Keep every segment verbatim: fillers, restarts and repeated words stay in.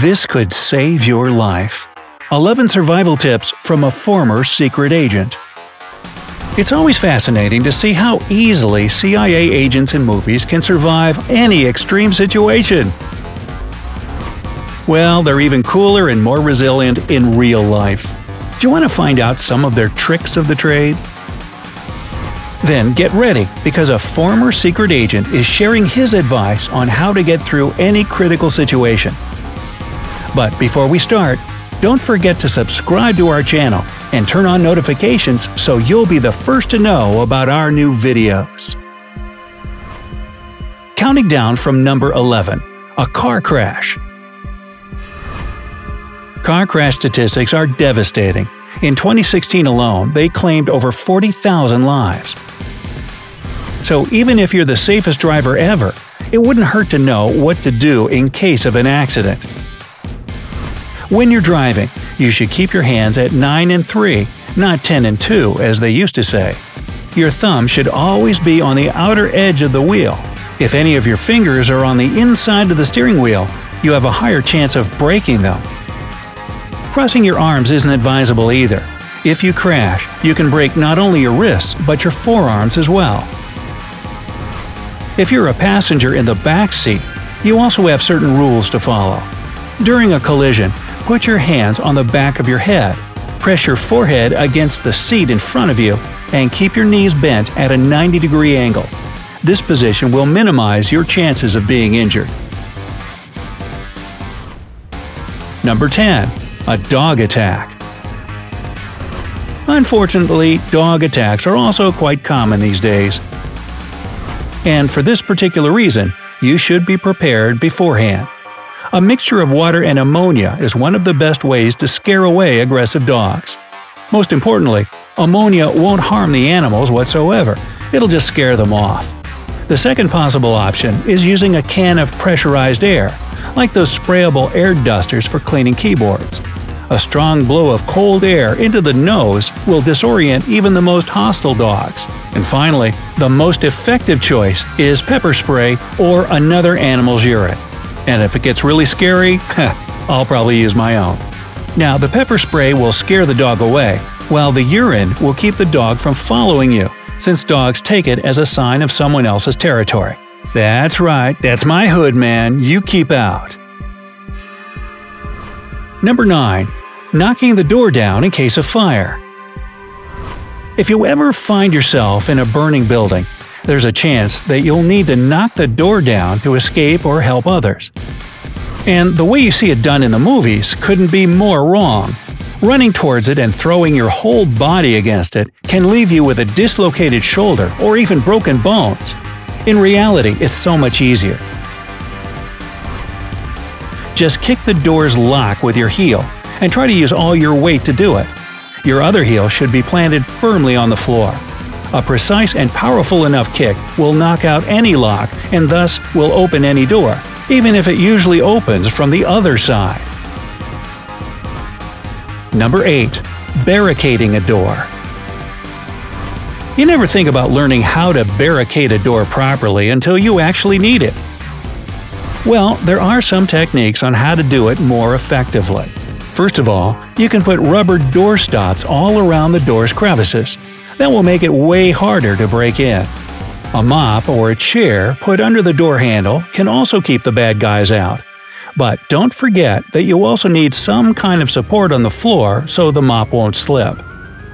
This could save your life. eleven survival tips from a former secret agent. It's always fascinating to see how easily C I A agents in movies can survive any extreme situation. Well, they're even cooler and more resilient in real life. Do you want to find out some of their tricks of the trade? Then get ready, because a former secret agent is sharing his advice on how to get through any critical situation. But before we start, don't forget to subscribe to our channel and turn on notifications so you'll be the first to know about our new videos. Counting down from number eleven, a car crash. Car crash statistics are devastating. In twenty sixteen alone, they claimed over forty thousand lives. So even if you're the safest driver ever, it wouldn't hurt to know what to do in case of an accident. When you're driving, you should keep your hands at nine and three, not ten and two as they used to say. Your thumb should always be on the outer edge of the wheel. If any of your fingers are on the inside of the steering wheel, you have a higher chance of breaking them. Crossing your arms isn't advisable either. If you crash, you can break not only your wrists but your forearms as well. If you're a passenger in the back seat, you also have certain rules to follow. During a collision, put your hands on the back of your head, press your forehead against the seat in front of you, and keep your knees bent at a ninety degree angle. This position will minimize your chances of being injured. Number ten. A dog attack. Unfortunately, dog attacks are also quite common these days. And for this particular reason, you should be prepared beforehand. A mixture of water and ammonia is one of the best ways to scare away aggressive dogs. Most importantly, ammonia won't harm the animals whatsoever, it'll just scare them off. The second possible option is using a can of pressurized air, like those sprayable air dusters for cleaning keyboards. A strong blow of cold air into the nose will disorient even the most hostile dogs. And finally, the most effective choice is pepper spray or another animal's urine. And if it gets really scary, I'll probably use my own. Now, the pepper spray will scare the dog away, while the urine will keep the dog from following you, since dogs take it as a sign of someone else's territory. That's right, that's my hood, man, you keep out. Number nine. Knocking the door down in case of fire. If you ever find yourself in a burning building, there's a chance that you'll need to knock the door down to escape or help others. And the way you see it done in the movies couldn't be more wrong. Running towards it and throwing your whole body against it can leave you with a dislocated shoulder or even broken bones. In reality, it's so much easier. Just kick the door's lock with your heel and try to use all your weight to do it. Your other heel should be planted firmly on the floor. A precise and powerful enough kick will knock out any lock and thus will open any door, even if it usually opens from the other side. Number eight. Barricading a door. You never think about learning how to barricade a door properly until you actually need it. Well, there are some techniques on how to do it more effectively. First of all, you can put rubber door stops all around the door's crevices. That will make it way harder to break in. A mop or a chair put under the door handle can also keep the bad guys out. But don't forget that you also need some kind of support on the floor so the mop won't slip.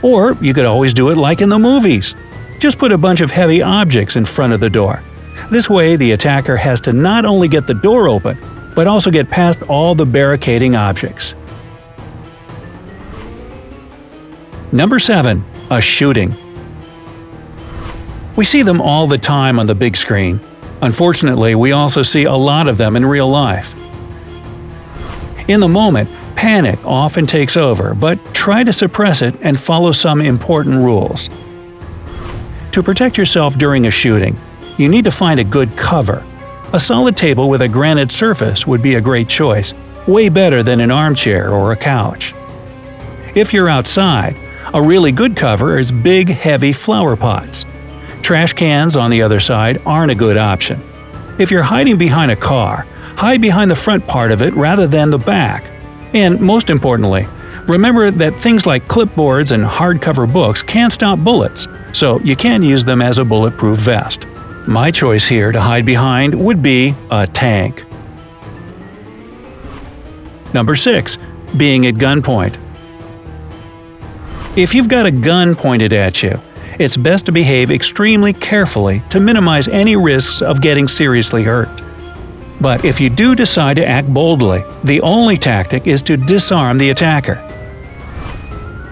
Or you could always do it like in the movies. Just put a bunch of heavy objects in front of the door. This way, the attacker has to not only get the door open, but also get past all the barricading objects. Number seven. A shooting. We see them all the time on the big screen. Unfortunately, we also see a lot of them in real life. In the moment, panic often takes over, but try to suppress it and follow some important rules. To protect yourself during a shooting, you need to find a good cover. A solid table with a granite surface would be a great choice, way better than an armchair or a couch. If you're outside, a really good cover is big, heavy flower pots. Trash cans, on the other side, aren't a good option. If you're hiding behind a car, hide behind the front part of it rather than the back. And most importantly, remember that things like clipboards and hardcover books can't stop bullets, so you can't use them as a bulletproof vest. My choice here to hide behind would be a tank. Number six. Being at gunpoint. If you've got a gun pointed at you, it's best to behave extremely carefully to minimize any risks of getting seriously hurt. But if you do decide to act boldly, the only tactic is to disarm the attacker.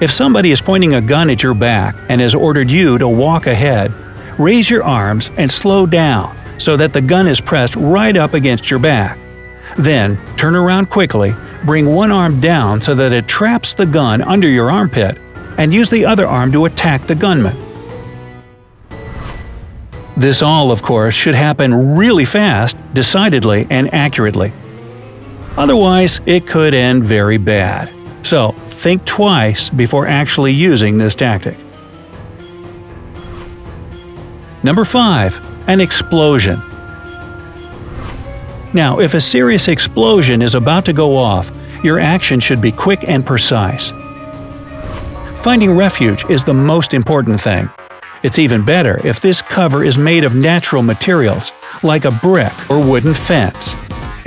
If somebody is pointing a gun at your back and has ordered you to walk ahead, raise your arms and slow down so that the gun is pressed right up against your back. Then, turn around quickly, bring one arm down so that it traps the gun under your armpit, and use the other arm to attack the gunman. This all, of course, should happen really fast, decidedly, and accurately. Otherwise, it could end very bad. So, think twice before actually using this tactic. Number five. An explosion. Now, if a serious explosion is about to go off, your action should be quick and precise. Finding refuge is the most important thing. It's even better if this cover is made of natural materials, like a brick or wooden fence.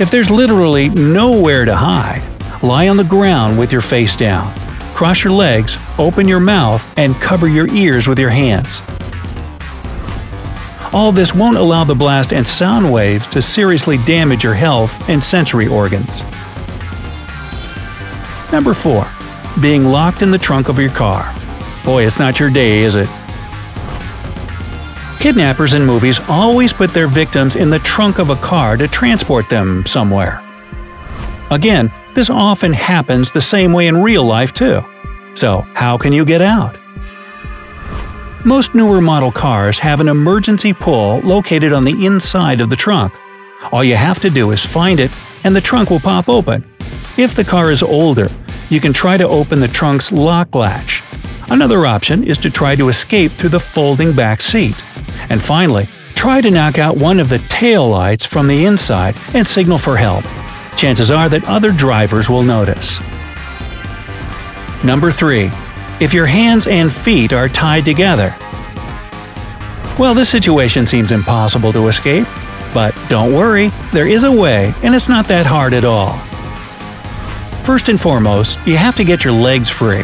If there's literally nowhere to hide, lie on the ground with your face down. Cross your legs, open your mouth, and cover your ears with your hands. All this won't allow the blast and sound waves to seriously damage your health and sensory organs. Number four. Being locked in the trunk of your car. Boy, it's not your day, is it? Kidnappers in movies always put their victims in the trunk of a car to transport them somewhere. Again, this often happens the same way in real life too. So, how can you get out? Most newer model cars have an emergency pull located on the inside of the trunk. All you have to do is find it, and the trunk will pop open. If the car is older, you can try to open the trunk's lock latch. Another option is to try to escape through the folding back seat. And finally, try to knock out one of the taillights from the inside and signal for help. Chances are that other drivers will notice. Number three. If your hands and feet are tied together. Well, this situation seems impossible to escape. But don't worry, there is a way, and it's not that hard at all. First and foremost, you have to get your legs free.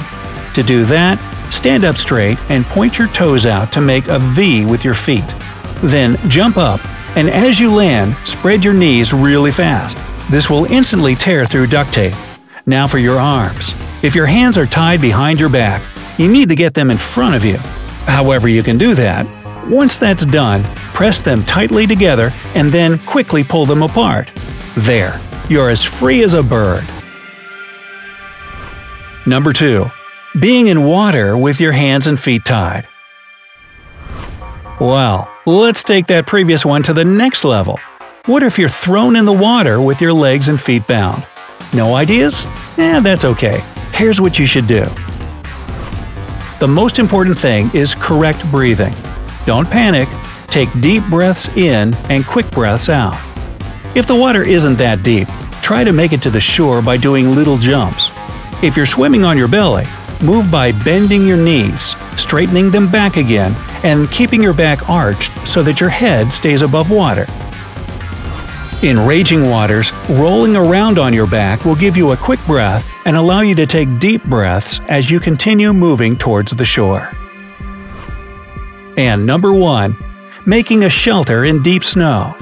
To do that, stand up straight and point your toes out to make a V with your feet. Then jump up, and as you land, spread your knees really fast. This will instantly tear through duct tape. Now for your arms. If your hands are tied behind your back, you need to get them in front of you. However you can do that, once that's done, press them tightly together and then quickly pull them apart. There, you're as free as a bird. Number two. Being in water with your hands and feet tied. Well, let's take that previous one to the next level. What if you're thrown in the water with your legs and feet bound? No ideas? Eh, that's okay. Here's what you should do. The most important thing is correct breathing. Don't panic. Take deep breaths in and quick breaths out. If the water isn't that deep, try to make it to the shore by doing little jumps. If you're swimming on your belly, move by bending your knees, straightening them back again, and keeping your back arched so that your head stays above water. In raging waters, rolling around on your back will give you a quick breath and allow you to take deep breaths as you continue moving towards the shore. And number one. Making a shelter in deep snow.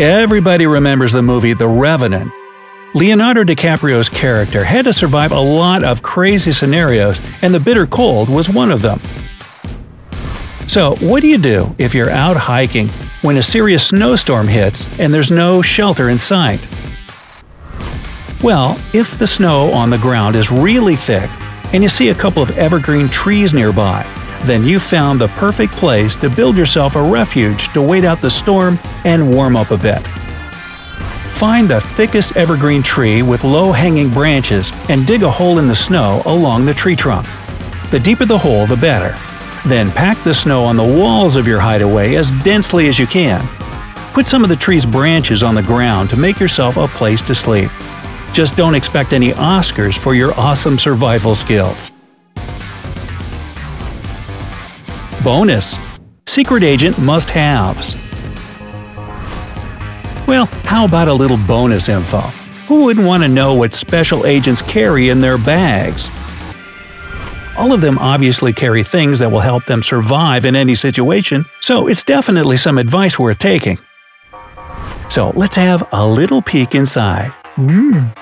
Everybody remembers the movie The Revenant. Leonardo DiCaprio's character had to survive a lot of crazy scenarios, and the bitter cold was one of them. So, what do you do if you're out hiking when a serious snowstorm hits and there's no shelter in sight? Well, if the snow on the ground is really thick and you see a couple of evergreen trees nearby, then you found the perfect place to build yourself a refuge to wait out the storm and warm up a bit. Find the thickest evergreen tree with low-hanging branches and dig a hole in the snow along the tree trunk. The deeper the hole, the better. Then pack the snow on the walls of your hideaway as densely as you can. Put some of the tree's branches on the ground to make yourself a place to sleep. Just don't expect any Oscars for your awesome survival skills. Bonus! Secret Agent Must-Haves. Well, how about a little bonus info? Who wouldn't want to know what special agents carry in their bags? All of them obviously carry things that will help them survive in any situation, so it's definitely some advice worth taking. So let's have a little peek inside. Mm.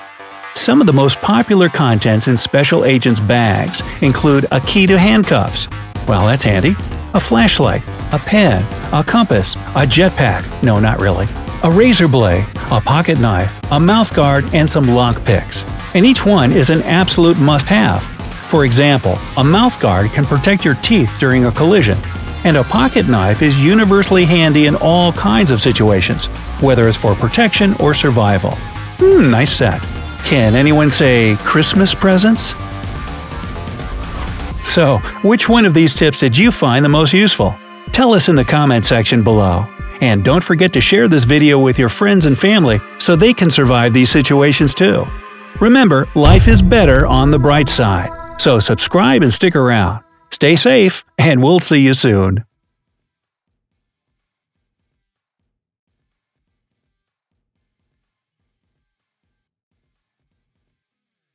Some of the most popular contents in special agents' bags include a key to handcuffs. Well, that's handy. A flashlight, a pen, a compass, a jetpack – no, not really. A razor blade, a pocket knife, a mouth guard, and some lock picks. And each one is an absolute must-have. For example, a mouth guard can protect your teeth during a collision, and a pocket knife is universally handy in all kinds of situations, whether it's for protection or survival. Hmm, nice set. Can anyone say Christmas presents? So, which one of these tips did you find the most useful? Tell us in the comment section below. And don't forget to share this video with your friends and family so they can survive these situations too. Remember, life is better on the bright side. So subscribe and stick around. Stay safe, and we'll see you soon.